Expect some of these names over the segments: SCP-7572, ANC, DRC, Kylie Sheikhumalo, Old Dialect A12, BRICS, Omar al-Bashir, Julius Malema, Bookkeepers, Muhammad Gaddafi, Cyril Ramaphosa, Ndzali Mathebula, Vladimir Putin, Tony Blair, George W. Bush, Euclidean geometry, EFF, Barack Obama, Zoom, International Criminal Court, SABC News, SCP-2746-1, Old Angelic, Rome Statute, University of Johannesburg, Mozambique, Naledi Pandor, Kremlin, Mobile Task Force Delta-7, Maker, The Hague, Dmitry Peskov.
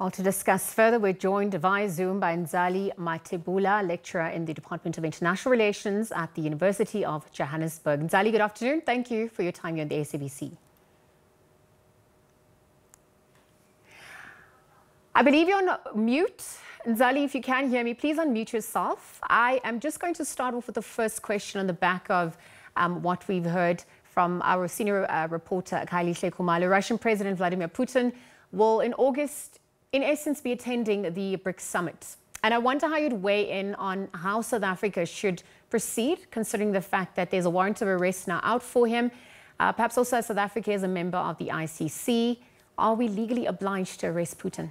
Well, to discuss further, we're joined via Zoom by Ndzali Mathebula, lecturer in the Department of International Relations at the University of Johannesburg. Ndzali, good afternoon. Thank you for your time here on the SABC. I believe you're on mute. Ndzali, if you can hear me, please unmute yourself. I am just going to start off with the first question on the back of what we've heard from our senior reporter, Kylie Sheikhumalo. Russian President Vladimir Putin will, in August, in essence, be attending the BRICS summit. And I wonder how you'd weigh in on how South Africa should proceed, considering the fact that there's a warrant of arrest now out for him. Perhaps also South Africa is a member of the ICC. Are we legally obliged to arrest Putin?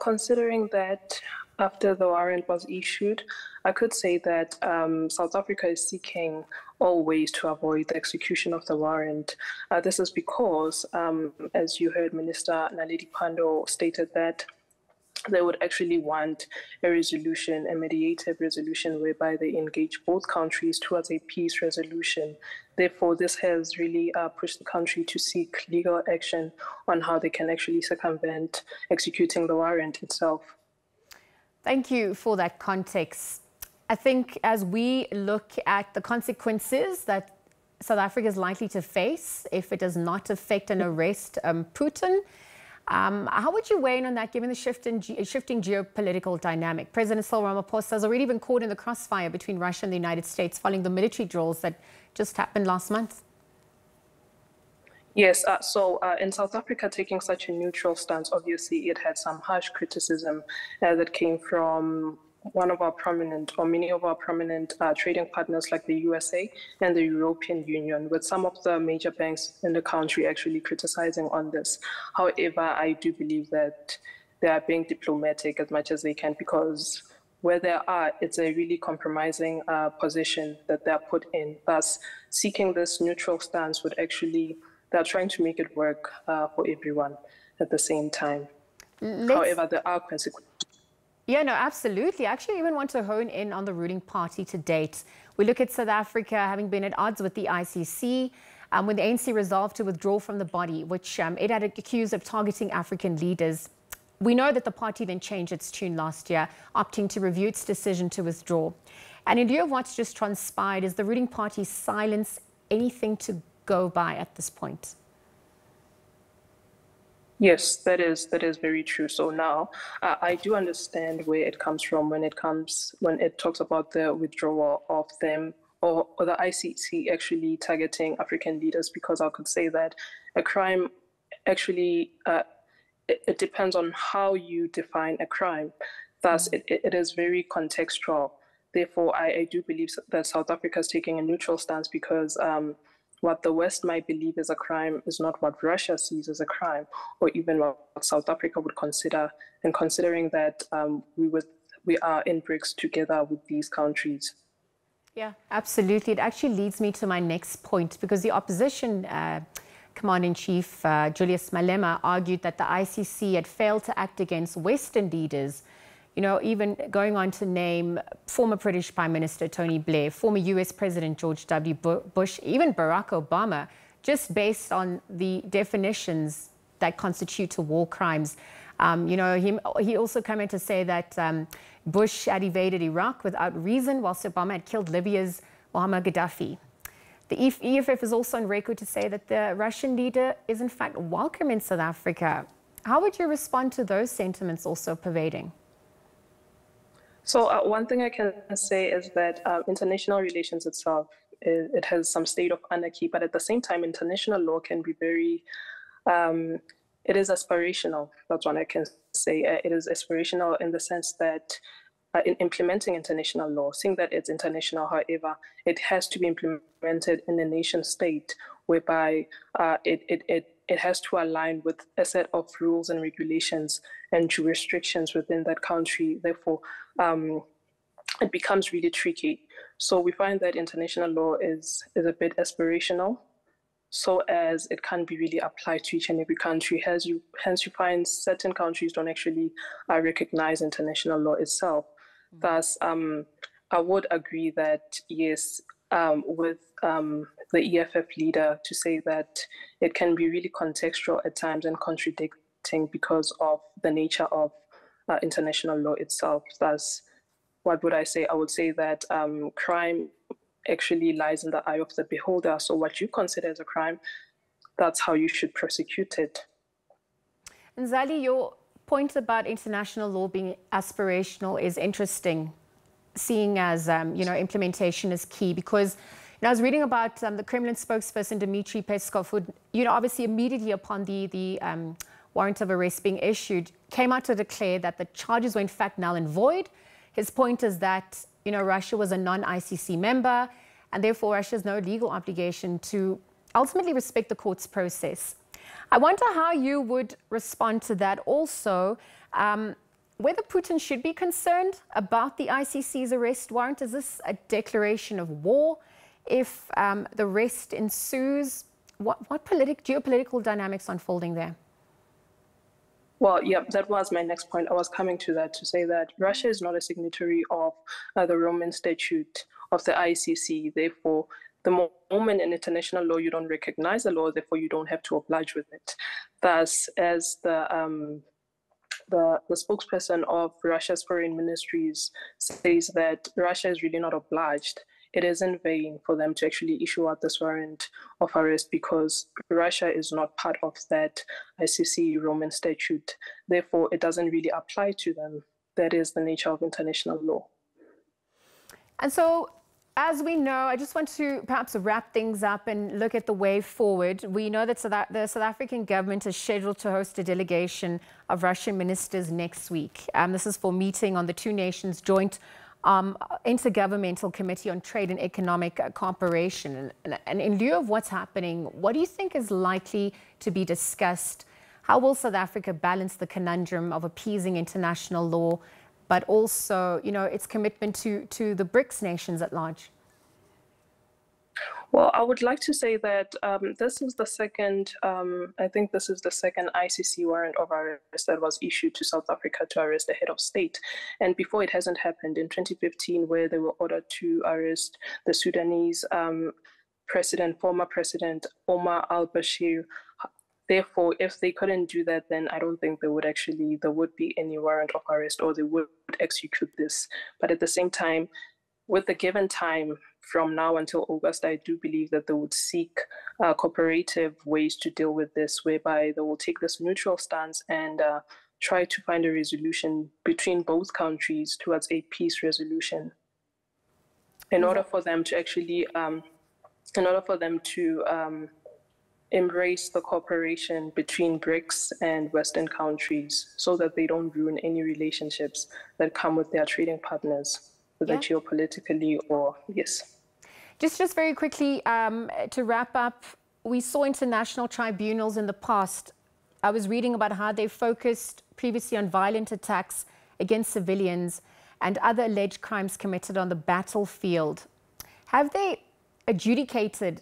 Considering that after the warrant was issued, I could say that South Africa is seeking all ways to avoid the execution of the warrant. This is because, as you heard, Minister Naledi Pandor stated that they would actually want a resolution, a mediated resolution, whereby they engage both countries towards a peace resolution. Therefore, this has really pushed the country to seek legal action on how they can actually circumvent executing the warrant itself. Thank you for that context. I think as we look at the consequences that South Africa is likely to face if it does not effect and arrest Putin, how would you weigh in on that, given the shifting geopolitical dynamic? President Cyril Ramaphosa has already been caught in the crossfire between Russia and the United States following the military drills that just happened last month. Yes, in South Africa, taking such a neutral stance, obviously it had some harsh criticism that came from one of our prominent, or many of our prominent trading partners like the USA and the European Union, with some of the major banks in the country actually criticizing on this. However, I do believe that they are being diplomatic as much as they can, because where they are, it's a really compromising position that they are put in. Thus, seeking this neutral stance would actually, they're trying to make it work for everyone at the same time. However, there are consequences. Yeah, no, absolutely. Actually, I even want to hone in on the ruling party to date. We look at South Africa having been at odds with the ICC when the ANC resolved to withdraw from the body, which it had accused of targeting African leaders. We know that the party then changed its tune last year, opting to review its decision to withdraw. And in view of what's just transpired, is the ruling party's silence anything to go by at this point? Yes, that is very true. So now I do understand where it comes from when it talks about the withdrawal of them or the ICC actually targeting African leaders, because I could say that a crime actually it depends on how you define a crime. Thus, it is very contextual. Therefore, I do believe that South Africa is taking a neutral stance, because what the West might believe is a crime is not what Russia sees as a crime, or even what South Africa would consider. And considering that we are in BRICS together with these countries. Yeah, absolutely. It actually leads me to my next point, because the opposition commander-in-chief, Julius Malema, argued that the ICC had failed to act against Western leaders. You know, even going on to name former British Prime Minister Tony Blair, former US President George W. Bush, even Barack Obama, just based on the definitions that constitute to war crimes. You know, he also came in to say that Bush had invaded Iraq without reason, whilst Obama had killed Libya's Muhammad Gaddafi. The EFF is also on record to say that the Russian leader is in fact welcome in South Africa. How would you respond to those sentiments also pervading? So one thing I can say is that international relations itself, it has some state of anarchy, but at the same time, international law can be very, it is aspirational. That's what I can say. It is aspirational in the sense that in implementing international law, seeing that it's international, however, it has to be implemented in a nation state, whereby it has to align with a set of rules and regulations and jurisdictions within that country. Therefore, it becomes really tricky. So we find that international law is a bit aspirational, so as it can't be really applied to each and every country. Hence you find certain countries don't actually recognize international law itself. Thus, I would agree that, yes, with the EFF leader to say that it can be really contextual at times and contradicting because of the nature of international law itself. Thus, what would I say? I would say that crime actually lies in the eye of the beholder. So what you consider as a crime, that's how you should prosecute it. Ndzali, your point about international law being aspirational is interesting, seeing as, implementation is key, because I was reading about the Kremlin spokesperson, Dmitry Peskov, who, obviously immediately upon the warrant of arrest being issued, came out to declare that the charges were in fact null and void. His point is that, Russia was a non-ICC member, and therefore Russia has no legal obligation to ultimately respect the court's process. I wonder how you would respond to that. Also, whether Putin should be concerned about the ICC's arrest warrant. Is this a declaration of war? If the rest ensues, what geopolitical dynamics unfolding there? Well, yeah, that was my next point. I was coming to that to say that Russia is not a signatory of the Rome Statute of the ICC. Therefore, the moment in international law you don't recognize the law, therefore you don't have to oblige with it. Thus, as the spokesperson of Russia's foreign ministries says, that Russia is really not obliged. It is in vain for them to actually issue out this warrant of arrest because Russia is not part of that ICC Roman statute. Therefore, it doesn't really apply to them. That is the nature of international law. And so, as we know, I just want to perhaps wrap things up and look at the way forward. We know that the South African government is scheduled to host a delegation of Russian ministers next week. This is for meeting on the two nations' joint Intergovernmental Committee on Trade and Economic Cooperation. And in lieu of what's happening, what do you think is likely to be discussed? How will South Africa balance the conundrum of appeasing international law, but also, its commitment to the BRICS nations at large? Well, I would like to say that this is the second, I think this is the second ICC warrant of arrest that was issued to South Africa to arrest the head of state. And before, it hasn't happened in 2015, where they were ordered to arrest the Sudanese former president, Omar al-Bashir. Therefore, if they couldn't do that, then I don't think there would be any warrant of arrest, or they would execute this. But at the same time, with the given time from now until August, I do believe that they would seek cooperative ways to deal with this, whereby they will take this neutral stance and try to find a resolution between both countries towards a peace resolution, in order for them to actually, embrace the cooperation between BRICS and Western countries, so that they don't ruin any relationships that come with their trading partners. Whether geopolitically or yes. Just very quickly to wrap up, we saw international tribunals in the past. I was reading about how they focused previously on violent attacks against civilians and other alleged crimes committed on the battlefield. Have they adjudicated,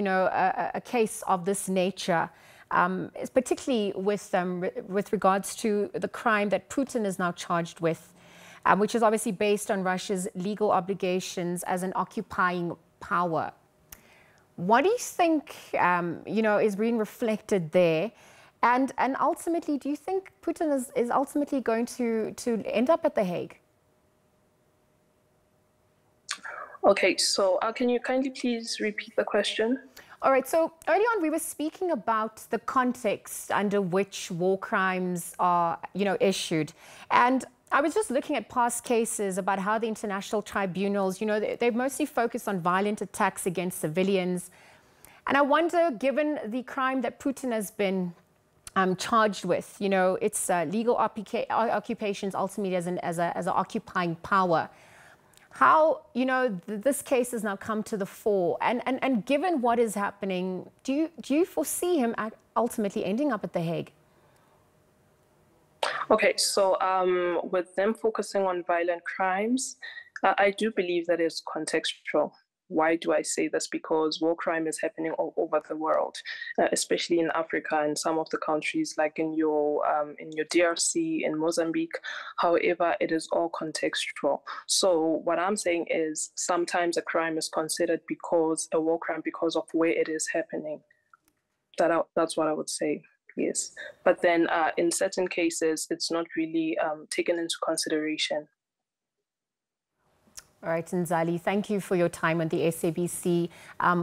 a case of this nature, particularly with regards to the crime that Putin is now charged with? Which is obviously based on Russia's legal obligations as an occupying power. What do you think, is being reflected there? And ultimately, do you think Putin is ultimately going to end up at The Hague? Okay, so can you kindly please repeat the question? All right, so early on we were speaking about the context under which war crimes are, issued. And I was just looking at past cases about how the international tribunals, they've mostly focused on violent attacks against civilians. And I wonder, given the crime that Putin has been charged with, its legal occupations ultimately as an occupying power, how, this case has now come to the fore. And given what is happening, do you foresee him ultimately ending up at The Hague? Okay, so with them focusing on violent crimes, I do believe that it's contextual. Why do I say this? Because war crime is happening all over the world, especially in Africa and some of the countries like in your DRC, in Mozambique. However, it is all contextual. So what I'm saying is sometimes a crime is considered a war crime because of where it is happening. That's what I would say. Yes. But then in certain cases, it's not really taken into consideration. All right, Ndzali, thank you for your time on the SABC,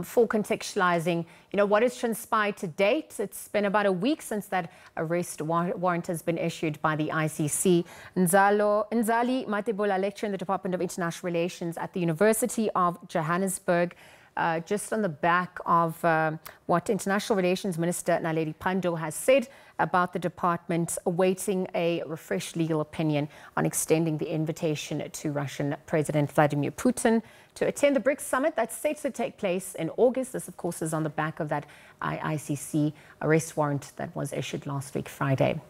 for contextualizing, what has transpired to date. It's been about a week since that arrest warrant has been issued by the ICC. Ndzali Mathebula, lecturer in the Department of International Relations at the University of Johannesburg, just on the back of what International Relations Minister Naledi Pandor has said about the department awaiting a refreshed legal opinion on extending the invitation to Russian President Vladimir Putin to attend the BRICS summit that's set to take place in August. This, of course, is on the back of that ICC arrest warrant that was issued last week, Friday.